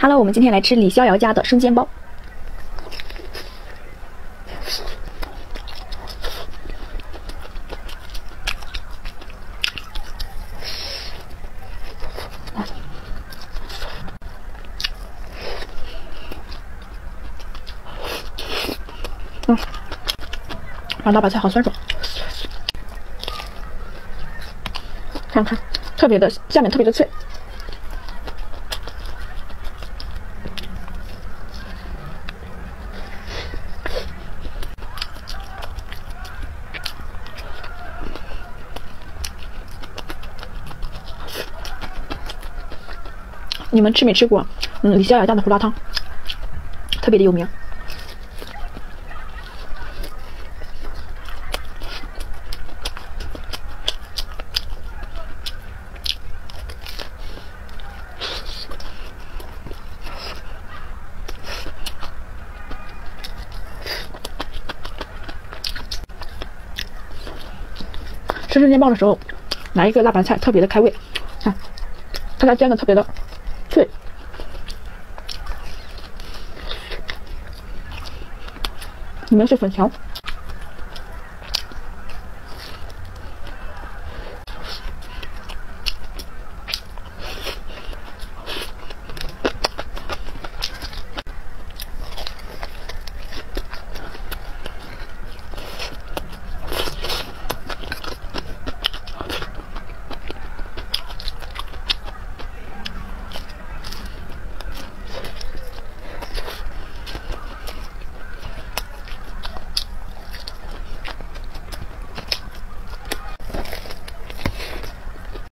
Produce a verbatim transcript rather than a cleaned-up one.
哈喽，我们今天来吃李逍遥家的生煎包。嗯，老大白菜好酸爽，看看，特别的下面特别的脆。 你们吃没吃过？嗯，李逍遥家的胡辣汤特别的有名。吃生煎包的时候，来一个辣白菜，特别的开胃。看，它家煎的特别的。 脆，里面是粉条。